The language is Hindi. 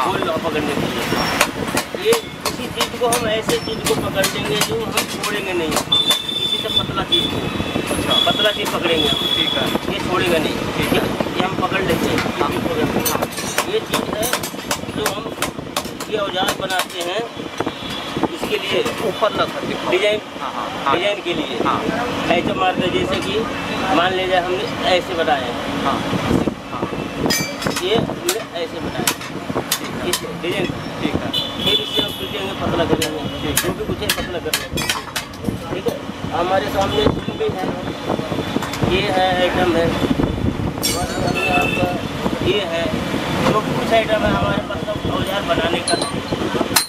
फुल पकड़ने के लिए। ये किसी चीज़ को हम ऐसे चीज़ को पकड़ लेंगे जो हम छोड़ेंगे नहीं, किसी से पतला चीज़ को। अच्छा, पतला चीज़ पकड़ेंगे हम, ठीक है, ये छोड़ेंगे नहीं, ठीक है, ये हम पकड़ लेते हैं। ये चीज़ है जो हम ये औजार बनाते हैं इसके लिए, ऊपर रखते हैं डिजाइन, डिजाइन के लिए। हाँ, ऐसे मारते जैसे कि मान ले जाए हमने ऐसे बनाए हैं। हाँ, ये हमने ऐसे बनाया इसे डिजाइन, ठीक है, फिर इसे हम डिजाइन में पतला करेंगे, ठीक, जो भी कुछ है पतला कर लेंगे, ठीक है। हमारे सामने जो भी है ये है आइटम है हमारे सामने, आपका ये है, जो कुछ आइटम है हमारे पास, सब औजार बनाने का।